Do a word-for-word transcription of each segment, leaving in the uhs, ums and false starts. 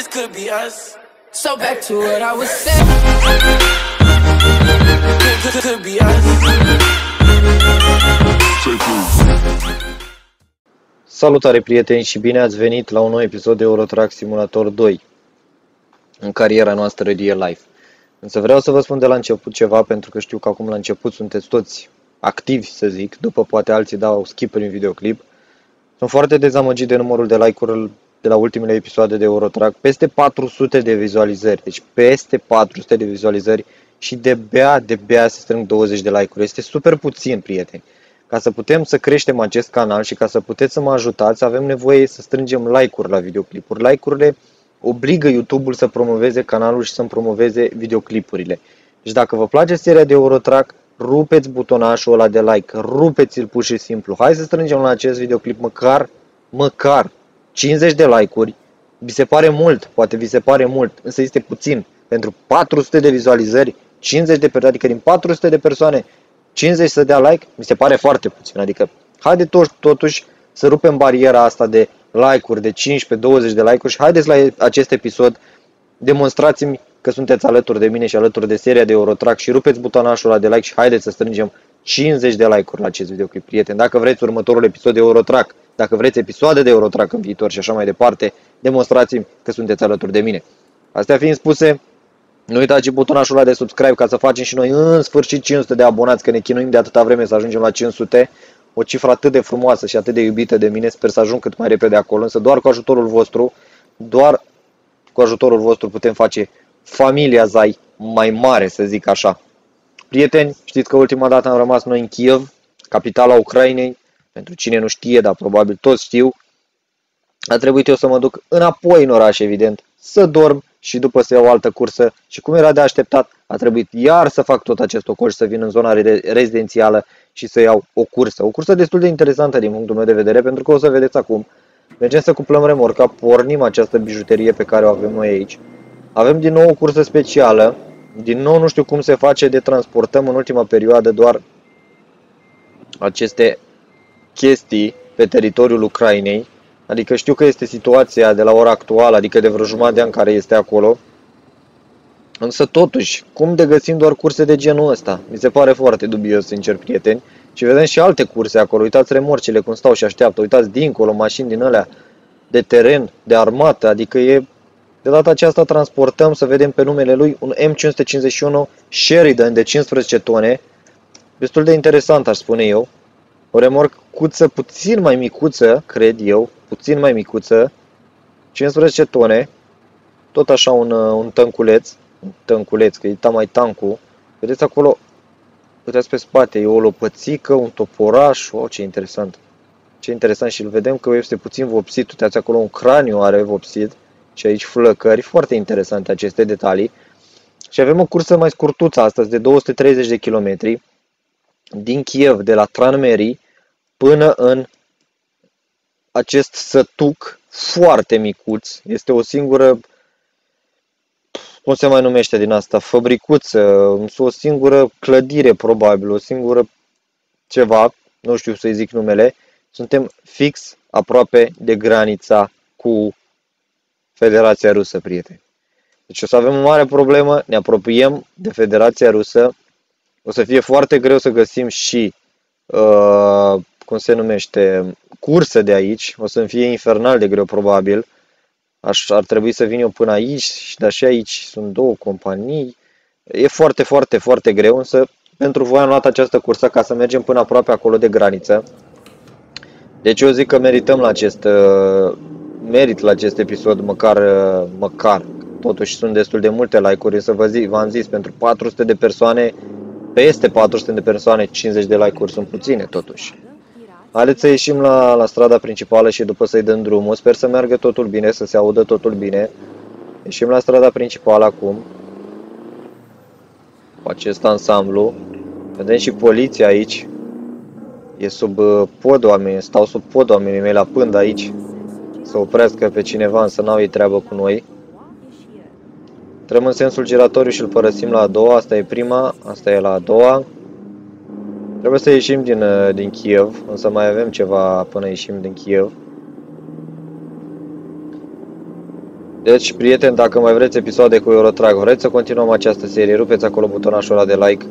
this could be us. So back to what I was saying. This could be us. Salutare prieteni și bine ați venit la un nou episod de Euro Truck Simulator doi în cariera noastră de E-Life. Însă vreau să vă spun de la început ceva, pentru că știu că acum la început sunteți toți activi, să zic, după poate alții dau skip în videoclip. Sunt foarte dezamăgit de numărul de like-uri de la ultimele episoade de EuroTrag, peste patru sute de vizualizări, deci peste patru sute de vizualizări și de-abia, de-abia se strâng douăzeci de like-uri. Este super puțin, prieteni. Ca să putem să creștem acest canal și ca să puteți să mă ajutați, avem nevoie să strângem like-uri la videoclipuri. Like-urile obligă YouTube-ul să promoveze canalul și să-mi promoveze videoclipurile. Deci dacă vă place seria de EuroTrag, rupeți butonașul ăla de like, rupeți-l pur și simplu. Hai să strângem la acest videoclip măcar, măcar cincizeci de like-uri. Vi se pare mult, poate vi se pare mult, însă este puțin. Pentru patru sute de vizualizări, cincizeci de persoane, adică din patru sute de persoane, cincizeci să dea like, mi se pare foarte puțin. Adică, haide tot, totuși să rupem bariera asta de like-uri, de cincisprezece douăzeci de like-uri și haideți la acest episod, demonstrați-mi că sunteți alături de mine și alături de seria de EuroTrag și rupeți butonașul ăla de like și haideți să strângem cincizeci de like-uri la acest videoclip, prieteni. Dacă vreți următorul episod de EuroTrag, dacă vreți episoade de EuroTrag în viitor și așa mai departe, demonstrați-mi că sunteți alături de mine. Astea fiind spuse, nu uitați și butonașul ăla de subscribe ca să facem și noi în sfârșit cinci sute de abonați, că ne chinuim de atâta vreme să ajungem la cinci sute. O cifră atât de frumoasă și atât de iubită de mine, sper să ajung cât mai repede acolo, însă doar cu ajutorul vostru, doar cu ajutorul vostru putem face familia Zai mai mare, să zic așa. Prieteni, știți că ultima dată am rămas noi în Kiev, capitala Ucrainei, pentru cine nu știe, dar probabil toți știu. A trebuit eu să mă duc înapoi în oraș, evident, să dorm și după să iau o altă cursă și cum era de așteptat, a trebuit iar să fac tot acest ocol și să vin în zona rezidențială și să iau o cursă. O cursă destul de interesantă din punctul meu de vedere, pentru că o să vedeți acum. Mergem să cuplăm remorca, pornim această bijuterie pe care o avem noi aici. Avem din nou o cursă specială, din nou nu știu cum se face de transportăm în ultima perioadă doar aceste chestii pe teritoriul Ucrainei, adică știu că este situația de la ora actuală, adică de vreo jumătate de an care este acolo, însă totuși, cum de găsim doar curse de genul ăsta? Mi se pare foarte dubios, sincer, prieteni, și vedem și alte curse acolo, uitați remorcile cum stau și așteaptă, uitați dincolo mașini din alea de teren, de armată, adică e... De data aceasta transportăm, să vedem pe numele lui, un M cinci sute cincizeci și unu Sheridan de cincisprezece tone. Destul de interesant, aș spune eu. O remorcuță puțin mai micuță, cred eu, puțin mai micuță, cincisprezece tone. Tot așa un, un tânculeț, un tânculeț, că e mai tancu. Vedeți acolo, puteți pe spate, e o lopățică, un toporaș, wow, ce interesant. Ce interesant și îl vedem că este puțin vopsit, uitați acolo un craniu are vopsit. Și aici flăcări, foarte interesante aceste detalii. Și avem o cursă mai scurtuță astăzi de două sute treizeci de kilometri din Kiev, de la Tranmeri până în acest sătuc foarte micuț. Este o singură, cum se mai numește din asta, fabricuță, o singură clădire probabil, o singură ceva, nu știu să-i zic numele. Suntem fix aproape de granița cu Federația Rusă, prieteni. Deci o să avem o mare problemă, ne apropiem de Federația Rusă, o să fie foarte greu să găsim și, uh, cum se numește, curse de aici, o să-mi fie infernal de greu probabil, Aș, ar trebui să vin eu până aici, dar și aici sunt două companii, e foarte, foarte, foarte greu, însă pentru voi am luat această cursă ca să mergem până aproape acolo de graniță, deci eu zic că merităm la acest... Uh, merit la acest episod, măcar, măcar, totuși sunt destul de multe like-uri, însă v-am zis, pentru patru sute de persoane, peste patru sute de persoane, cincizeci de like-uri sunt puține, totuși. Haideți să ieșim la, la strada principală și după să-i dăm drumul, sper să meargă totul bine, să se audă totul bine. Ieșim la strada principală acum, cu acest ansamblu, vedem și poliția aici, e sub pod oamenii, stau sub pod oamenii mei la pând aici. Să oprească pe cineva, însă n-au ei treabă cu noi. Trăm în sensul giratoriu și îl părăsim la a doua, asta e prima, asta e la a doua. Trebuie să ieșim din, din Kiev, însă mai avem ceva până ieșim din Kiev. Deci, prieteni, dacă mai vreți episoade cu EuroTrag, vreți să continuăm această serie, rupeți acolo butonașul ăla de like,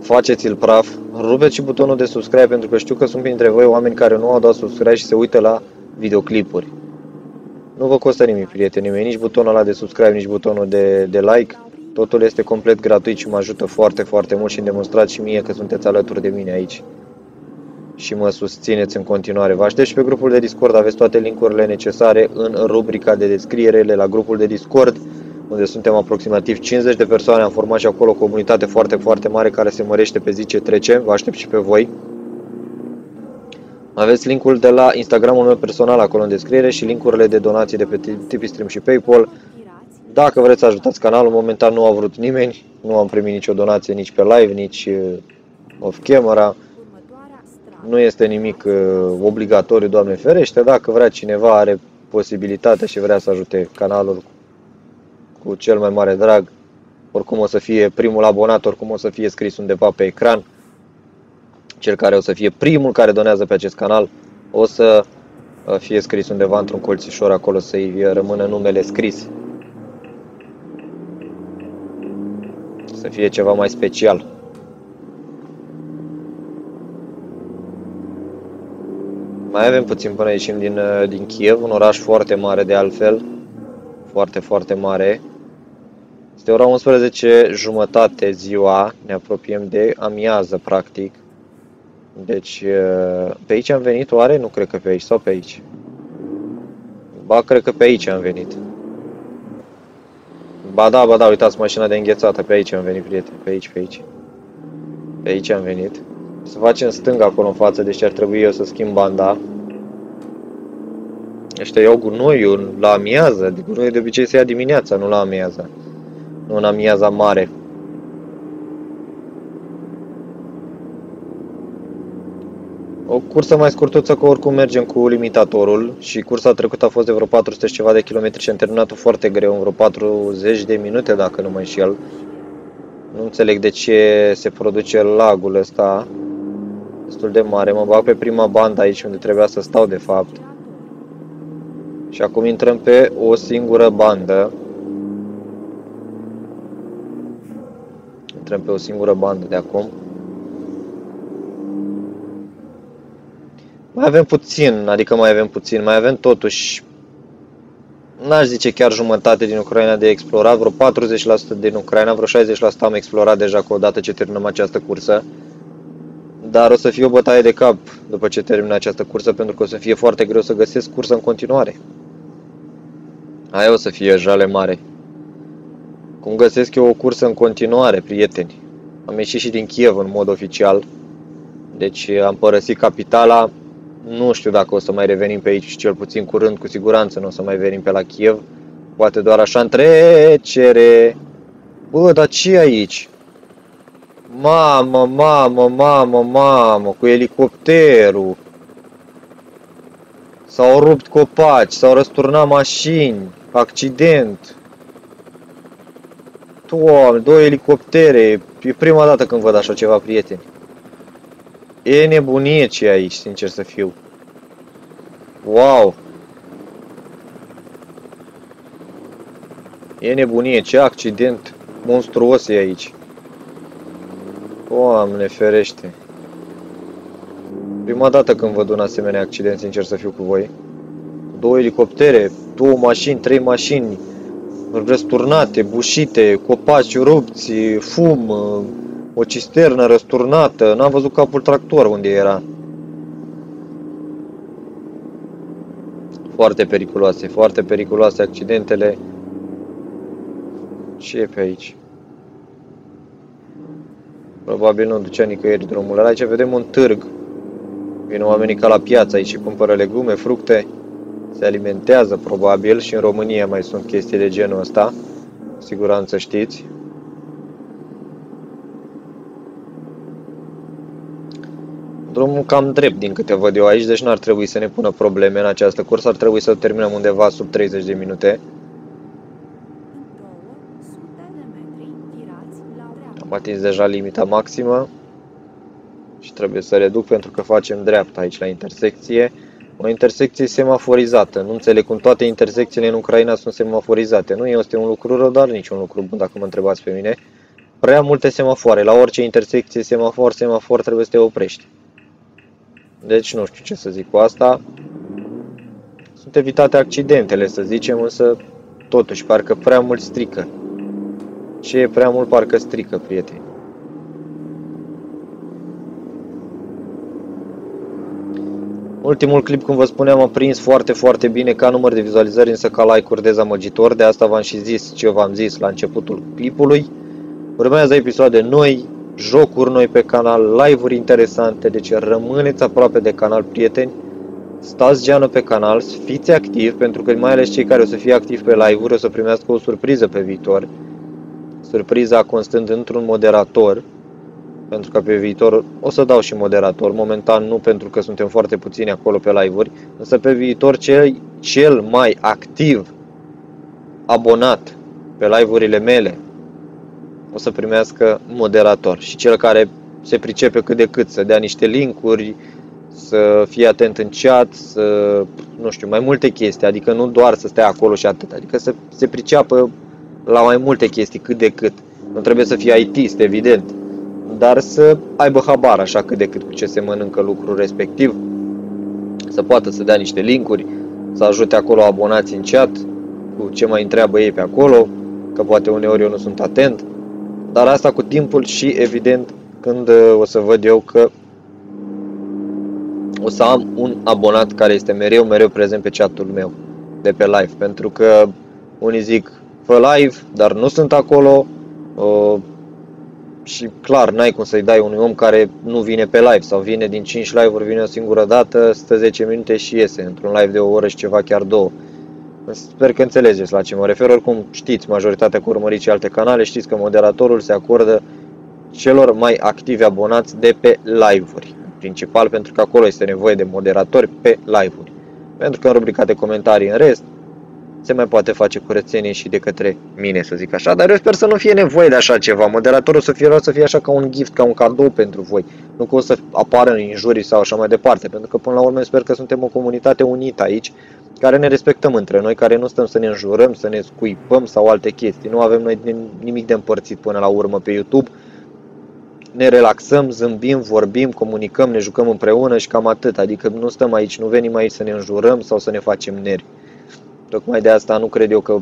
faceți-l praf, rupeți și butonul de subscribe, pentru că știu că sunt printre voi oameni care nu au dat subscribe și se uită la videoclipuri. Nu vă costă nimic, prieteni, nici butonul ăla de subscribe, nici butonul de, de like. Totul este complet gratuit și mă ajută foarte, foarte mult și îmi demonstrați și mie că sunteți alături de mine aici și mă susțineți în continuare. Vă aștept și pe grupul de Discord, aveți toate linkurile necesare în rubrica de descriere la grupul de Discord, unde suntem aproximativ cincizeci de persoane, am format și acolo o comunitate foarte, foarte mare care se mărește pe zi ce trece. Vă aștept și pe voi. Aveți linkul de la Instagramul meu personal acolo în descriere și linkurile de donații de pe Tipi stream și Paypal. Dacă vreți să ajutați canalul, momentan nu a vrut nimeni, nu am primit nicio donație nici pe live, nici off-camera. Nu este nimic obligatoriu, Doamne ferește, dacă vrea cineva, are posibilitatea și vrea să ajute canalul cu cel mai mare drag. Oricum o să fie primul abonat, oricum o să fie scris undeva pe ecran. Cel care o să fie primul care donează pe acest canal, o să fie scris undeva într-un colțișor acolo să-i rămână numele scris. Să fie ceva mai special. Mai avem puțin până ieșim din, din Kiev, un oraș foarte mare de altfel. Foarte, foarte mare. Este ora unsprezece jumătate ziua, ne apropiem de amiază practic. Deci pe aici am venit oare? Nu cred că pe aici, sau pe aici? Ba, cred că pe aici am venit. Ba da, ba da, uitați mașina de înghețată, pe aici am venit, prieteni, pe aici, pe aici. Pe aici am venit. Să facem stânga acolo în față, deci ar trebui eu să schimb banda. Ăștia iau gunoiul la amiază, gunoiul de obicei se ia dimineața, nu la amiază. Nu în amiaza mare. O cursă mai scurtuță, că oricum mergem cu limitatorul și cursa trecută a fost de vreo patru sute și ceva de kilometri și am terminat-o foarte greu, în vreo patruzeci de minute, dacă nu mă înșel. Nu înțeleg de ce se produce lagul ăsta destul de mare. Mă bag pe prima bandă aici, unde trebuia să stau de fapt. Și acum intrăm pe o singură bandă. Intrăm pe o singură bandă de acum. Mai avem puțin, adică mai avem puțin, mai avem totuși, n-aș zice chiar jumătate din Ucraina de explorat, vreo patruzeci la sută din Ucraina, vreo șaizeci la sută am explorat deja cu odată ce terminăm această cursă. Dar o să fie o bătaie de cap după ce termin această cursă, pentru că o să fie foarte greu să găsesc cursă în continuare. Aia o să fie jale mare. Cum găsesc eu o cursă în continuare, prieteni? Am ieșit și din Kiev în mod oficial, deci am părăsit capitala. Nu știu dacă o să mai revenim pe aici, cel puțin curând, cu siguranță nu o să mai venim pe la Kiev. Poate doar așa în trecere. Bă, dar ce aici? Mamă, mamă, mamă, mamă, cu elicopterul. S-au rupt copaci, s-au răsturnat mașini, accident. Doamne, două elicoptere, e prima dată când văd așa ceva, prieteni. E nebunie ce aici, sincer să fiu. Wow! E nebunie, ce accident monstruos e aici. Doamne ferește. Prima dată când văd un asemenea accident, sincer să fiu cu voi. Două elicoptere, două mașini, trei mașini răsturnate, bușite, copaci rupți, fum. O cisternă răsturnată, n-am văzut capul tractor unde era. Foarte periculoase, foarte periculoase accidentele. Ce e pe aici? Probabil nu ducea nicăieri drumul. Aici vedem un târg. Vin oamenii ca la piață aici și cumpără legume, fructe. Se alimentează probabil și în România mai sunt chestii de genul ăsta. Cu siguranță știți. Drumul cam drept din câte văd eu aici, deci n-ar trebui să ne pună probleme în această cursă, ar trebui să terminăm undeva sub treizeci de minute. Am atins deja limita maximă și trebuie să reduc pentru că facem dreapta aici la intersecție. O intersecție semaforizată. Nu înțeleg cum toate intersecțiile în Ucraina sunt semaforizate. Nu este un lucru rău, dar nici un lucru bun, dacă mă întrebați pe mine. Prea multe semafoare. La orice intersecție, semafor, semafor, trebuie să te oprești. Deci nu știu ce să zic cu asta. Sunt evitate accidentele, să zicem, însă totuși parcă prea mult strică. Ce e prea mult, parcă strică, prieteni. Ultimul clip, cum vă spuneam, a prins foarte, foarte bine ca număr de vizualizări, însă ca like-uri dezamăgitor. De asta v-am și zis ce v-am zis la începutul clipului. Urmează episoade noi, jocuri noi pe canal, live-uri interesante, deci rămâneți aproape de canal, prieteni. Stați geană pe canal, fiți activi, pentru că mai ales cei care o să fie activi pe live-uri o să primească o surpriză pe viitor. Surpriza constând într-un moderator, pentru că pe viitor o să dau și moderator, momentan nu, pentru că suntem foarte puțini acolo pe live-uri, însă pe viitor cel, cel mai activ abonat pe live-urile mele o să primească moderator și cel care se pricepe cât de cât să dea niște link-uri, să fie atent în chat, să, nu știu, mai multe chestii, adică nu doar să stea acolo și atât, adică să se priceapă la mai multe chestii cât de cât. Nu trebuie să fie I T-ist, evident, dar să aibă habar așa cât de cât cu ce se mănâncă lucrul respectiv, să poată să dea niște linkuri, să ajute acolo abonați în chat cu ce mai întreabă ei pe acolo, că poate uneori eu nu sunt atent, dar asta cu timpul și evident când o să văd eu că o să am un abonat care este mereu, mereu prezent pe chat-ul meu de pe live, pentru că unii zic fă live, dar nu sunt acolo uh, și clar n-ai cum să-i dai unui om care nu vine pe live sau vine din cinci live-uri, vine o singură dată, stă zece minute și iese într-un live de o oră și ceva, chiar două. Sper că înțelegeți la ce mă refer, oricum știți, majoritatea că urmăriți și alte canale, știți că moderatorul se acordă celor mai activi abonați de pe live-uri. Principal, pentru că acolo este nevoie de moderatori pe live-uri. Pentru că în rubrica de comentarii, în rest, se mai poate face curățenie și de către mine, să zic așa. Dar eu sper să nu fie nevoie de așa ceva. Moderatorul să fie, să fie așa ca un gift, ca un cadou pentru voi. Nu că o să apară în injurii sau așa mai departe. Pentru că până la urmă sper că suntem o comunitate unită aici, care ne respectăm între noi, care nu stăm să ne înjurăm, să ne scuipăm sau alte chestii. Nu avem noi nimic de împărțit până la urmă pe YouTube. Ne relaxăm, zâmbim, vorbim, comunicăm, ne jucăm împreună și cam atât. Adică nu stăm aici, nu venim aici să ne înjurăm sau să ne facem nervi. Tocmai de asta nu cred eu că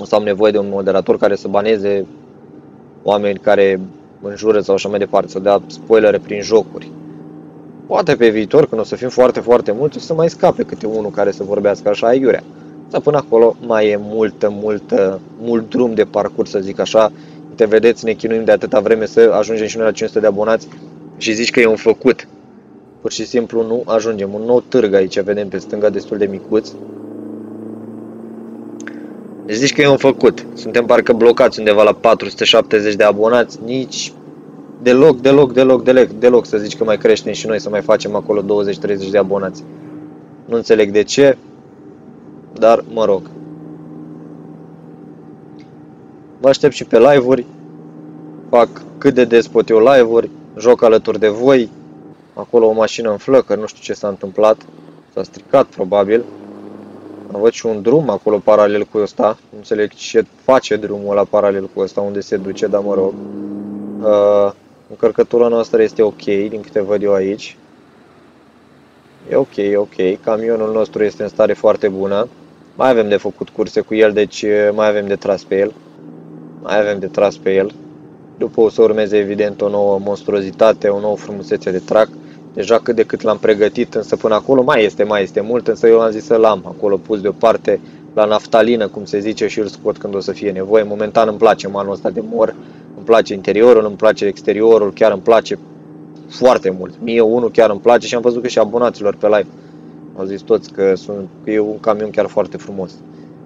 o să am nevoie de un moderator care să baneze oameni care înjură sau așa mai departe, să dea spoilere prin jocuri. Poate pe viitor, când o să fim foarte, foarte mulți, o să mai scape câte unul care să vorbească așa aiurea. Dar până acolo mai e multă, multă, mult drum de parcurs, să zic așa. Te vedeți, ne chinuim de atâta vreme să ajungem și noi la cinci sute de abonați și zici că e un făcut. Pur și simplu nu ajungem. Un nou târg aici, vedem pe stânga, destul de micuț. Deci zici că e un făcut. Suntem parcă blocați undeva la patru sute șaptezeci de abonați, nici deloc, deloc, deloc, deloc, deloc să zici că mai creștem și noi, să mai facem acolo douăzeci treizeci de abonați. Nu înțeleg de ce, dar mă rog. Vă aștept și pe live-uri, fac cât de des pot eu live-uri, joc alături de voi, acolo o mașină în flăcări, nu știu ce s-a întâmplat, s-a stricat probabil. Văd și un drum acolo paralel cu ăsta, nu înțeleg ce face drumul ăla paralel cu ăsta, unde se duce, dar mă rog. Uh, încărcătura noastră este ok, din câte văd eu aici. E ok, e ok, camionul nostru este în stare foarte bună, mai avem de făcut curse cu el, deci mai avem de tras pe el. Mai avem de tras pe el. După o să urmeze evident o nouă monstruozitate, o nouă frumusețe de trac. Deja cât de cât l-am pregătit, însă până acolo mai este, mai este mult, însă eu am zis să l-am acolo pus deoparte la naftalină, cum se zice, și îl scot când o să fie nevoie. Momentan îmi place manul ăsta de mor, îmi place interiorul, îmi place exteriorul, chiar îmi place foarte mult. Mie unul chiar îmi place și am văzut că și abonaților pe live au zis toți că, sunt, că e un camion chiar foarte frumos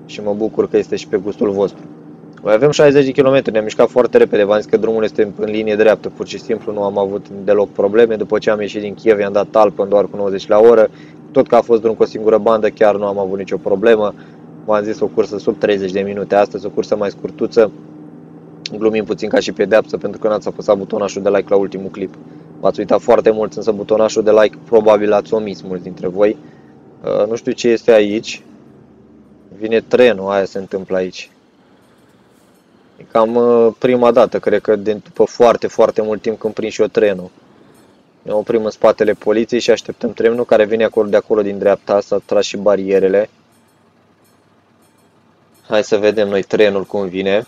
și mă bucur că este și pe gustul vostru. Mai avem șaizeci de kilometri, ne-am mișcat foarte repede, v-am zis că drumul este în linie dreaptă, pur și simplu nu am avut deloc probleme. După ce am ieșit din Kiev, i-am dat talpă doar cu nouăzeci la oră, tot că a fost drum cu o singură bandă, chiar nu am avut nicio problemă. V-am zis o cursă sub treizeci de minute, astăzi o cursă mai scurtuță, glumim puțin ca și pedeapsă pentru că n-ați apăsat butonașul de like la ultimul clip. V-ați uitat foarte mult, însă butonașul de like probabil l-ați omis mulți dintre voi. Nu știu ce este aici. Vine trenul, aia se întâmplă aici. E cam prima dată, cred că după foarte, foarte mult timp când prind și eu trenul. Ne oprim în spatele poliției și așteptăm trenul care vine acolo de acolo din dreapta. S-a tras și barierele. Hai să vedem noi trenul cum vine.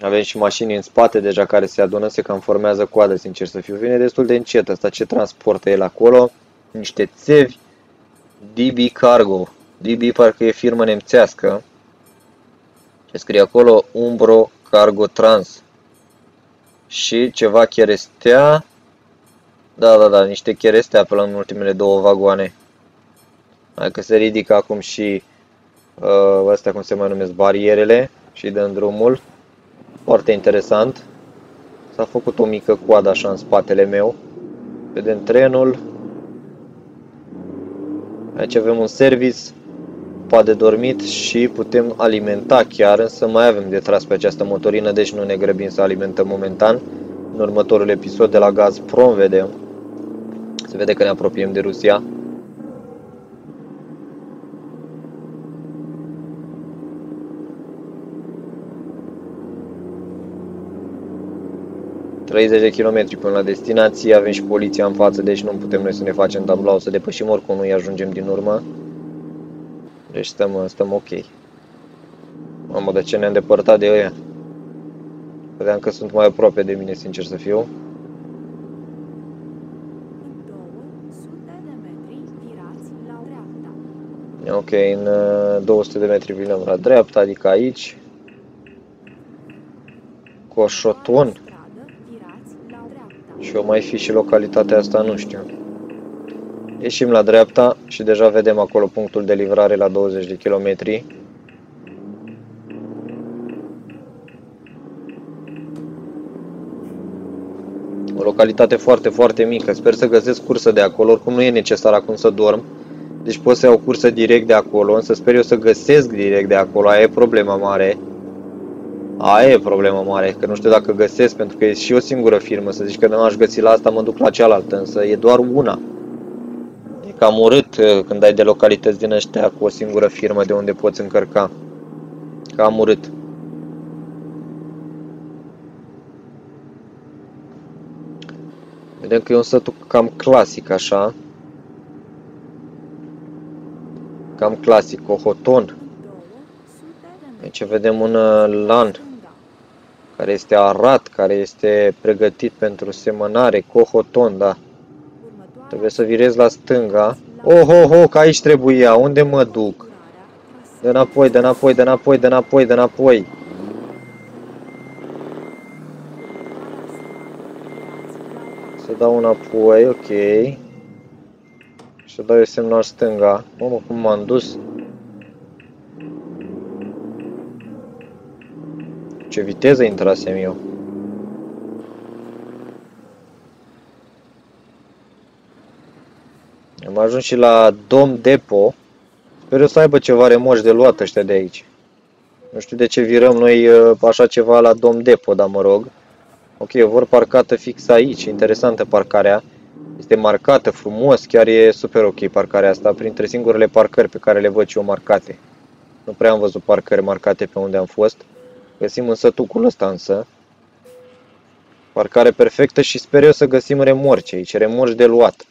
Avem și mașini în spate deja care se adună, se cam formează coadă, sincer să fiu. Vine destul de încet asta. Ce transportă el acolo? Niște țevi. D B Cargo. D B parcă e firmă nemțească. Ce scrie acolo? Umbro Cargo Trans. Și ceva cherestea. Da, da, da, niște cherestea pe la în ultimele două vagoane. Hai că se ridică acum și uh, astea cum se mai numesc, barierele și dăm drumul. Foarte interesant. S-a făcut o mică coadă așa în spatele meu. Vedem trenul. Aici avem un service, pat de dormit și putem alimenta chiar, însă mai avem de tras pe această motorină, deci nu ne grăbim să alimentăm momentan. În următorul episod de la Gazprom vedem. Se vede că ne apropiem de Rusia. treizeci de kilometri până la destinație, avem și poliția în față, deci nu putem noi să ne facem tabla, o să depășim oricum, nu-i ajungem din urmă. Deci stăm, stăm ok. Mamă, de ce ne-am depărtat de ăia? Credeam că sunt mai aproape de mine, sincer să fiu. Ok, în două sute de metri vinăm la dreapta, adică aici. Coșoton. Și o mai fi și localitatea asta, nu știu. Ieșim la dreapta și deja vedem acolo punctul de livrare la douăzeci de kilometri. O localitate foarte, foarte mică. Sper să găsesc cursă de acolo. Oricum nu e necesar acum să dorm. Deci pot să iau cursă direct de acolo. Însă sper eu să găsesc direct de acolo. Aia e problema mare. Aia e problema mare, că nu știu dacă găsesc, pentru că e și o singură firmă, să zici că nu aș găsi la asta, mă duc la cealaltă, însă e doar una. E cam urât când ai de localități din ăștia cu o singură firmă de unde poți încărca. Cam urât. Vedem că e un sătul cam clasic așa. Cam clasic, Cohoton. Aici vedem un lan care este arat, care este pregătit pentru semănare, Cohoton, da. Trebuie să virez la stânga. Oh, oh, oh, că aici trebuia, unde mă duc? Dă înapoi, dă înapoi, dă înapoi, dă înapoi, dă înapoi. Să dau înapoi, ok. Și dau eu semnul stânga. Mamă, cum m-am dus? Ce viteză intrasem eu. Am ajuns și la Dom Depot. Sper eu să aibă ceva remoși de luat ăștia de aici. Nu știu de ce virăm noi așa ceva la Dom Depot, dar mă rog. Ok, vor parcată fix aici. Interesantă parcarea. Este marcată frumos, chiar e super ok parcarea asta. Printre singurele parcări pe care le văd și eu marcate. Nu prea am văzut parcări marcate pe unde am fost. Găsim însă tucul ăsta însă. Parcare perfectă și sper eu să găsim remorci aici, remorci de luat.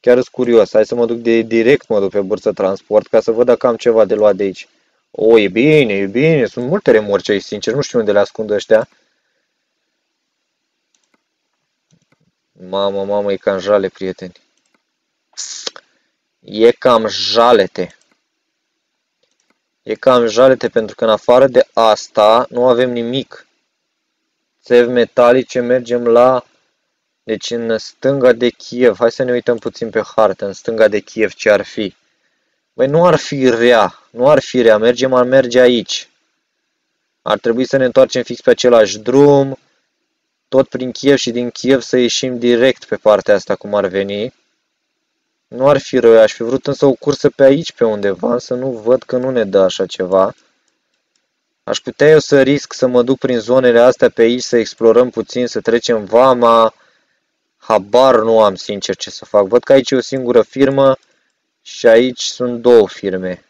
Chiar sunt curios, hai să mă duc de, direct mă duc pe bursă transport ca să văd dacă am ceva de luat de aici. O, e bine, e bine, sunt multe remorci aici, sincer, nu știu unde le ascund ăștia. Mamă, mamă, e cam jale, prieteni. E cam jalete. E cam jalete pentru că în afară de asta nu avem nimic. Țevi metalice, mergem la... Deci în stânga de Kiev. Hai să ne uităm puțin pe hartă. În stânga de Kiev ce ar fi? Băi, nu ar fi rea. Nu ar fi rea. Mergem, ar merge aici. Ar trebui să ne întoarcem fix pe același drum. Tot prin Kiev și din Kiev să ieșim direct pe partea asta cum ar veni. Nu ar fi rău, aș fi vrut însă o cursă pe aici, pe undeva, să nu văd că nu ne dă așa ceva. Aș putea eu să risc să mă duc prin zonele astea pe aici, să explorăm puțin, să trecem vama. Habar nu am, sincer, ce să fac. Văd că aici e o singură firmă Și aici sunt două firme.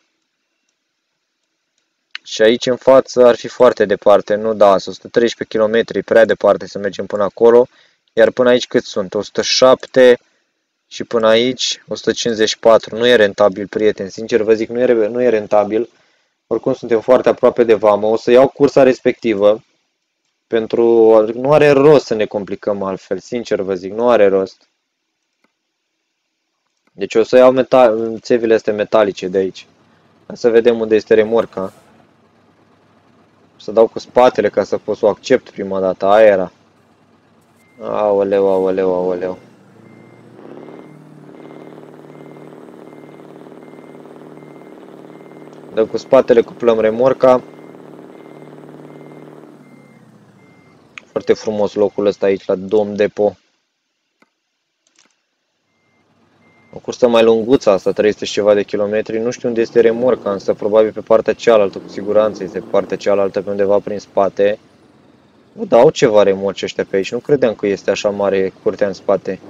Și aici în față ar fi foarte departe, nu? Da, sunt o sută treisprezece kilometri, prea departe să mergem până acolo. Iar până aici cât sunt? o sută șapte și până aici o sută cincizeci și patru. Nu e rentabil, prieteni, sincer vă zic, nu e, nu e rentabil. Oricum suntem foarte aproape de vamă. O să iau cursa respectivă. Pentru... nu are rost să ne complicăm altfel, sincer vă zic, nu are rost. Deci o să iau metal, țevile astea metalice de aici. Hai să vedem unde este remorca. Să dau cu spatele ca să pot să o accept prima dată, aia era. Aoleu, aoleu, aoleu. Dăm cu spatele, cuplăm remorca. Foarte frumos locul ăsta aici, la Dom Depot. O cursă mai lunguță asta, trei sute și ceva de kilometri. Nu știu unde este remorca, însă probabil pe partea cealaltă, cu siguranță este pe partea cealaltă, pe undeva prin spate. Bă, dau ceva remorci ăștia pe aici, nu credeam că este așa mare curtea în spate.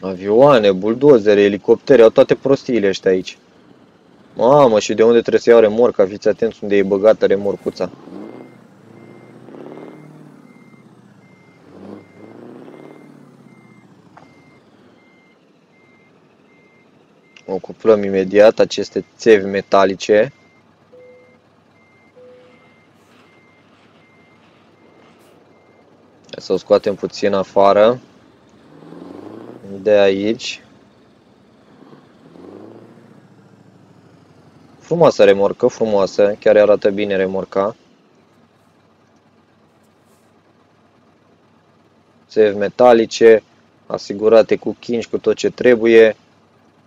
Avioane, buldozere, elicoptere, au toate prostiile ăștia aici. Mamă, și de unde trebuie să iau remorca? Fiți atenți unde e băgată remorcuța. O cuplăm imediat aceste țevi metalice. Să o scoatem puțin afară de aici. Frumoasă remorcă, frumoasă, chiar arată bine remorca. Țevi metalice, asigurate cu chingi, cu tot ce trebuie.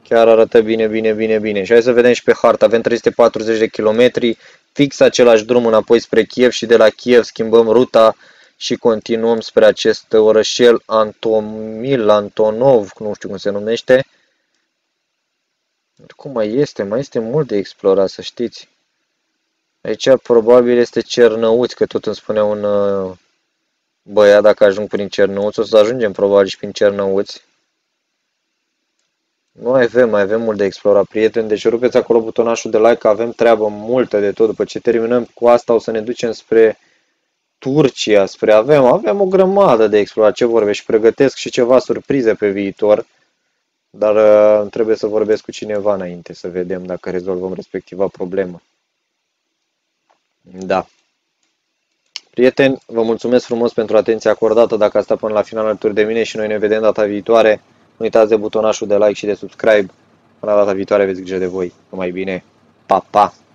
Chiar arată bine, bine, bine, bine. Și hai să vedem și pe hartă. Avem trei sute patruzeci de kilometri, fix același drum înapoi spre Kiev și de la Kiev schimbăm ruta și continuăm spre acest orășel Antomil, Antonov, nu știu cum se numește. Cum mai este? Mai este mult de explorat, să știți. Aici probabil este Cernăuți, că tot îmi spune un băiat dacă ajung prin Cernăuți. O să ajungem probabil și prin Cernăuți. Noi avem, mai avem mult de explorat, prieteni, deci rupeți acolo butonașul de like, că avem treabă multă de tot. După ce terminăm cu asta o să ne ducem spre Turcia, spre avem, avem o grămadă de explorat, ce vorbești, pregătesc și ceva surprize pe viitor, dar uh, trebuie să vorbesc cu cineva înainte, să vedem dacă rezolvăm respectiva problemă. Da. Prieteni, vă mulțumesc frumos pentru atenția acordată, dacă ați stat până la final alături de mine și noi ne vedem data viitoare. Nu uitați de butonașul de like și de subscribe. Până la data viitoare, aveți grijă de voi. Numai bine. Pa, pa!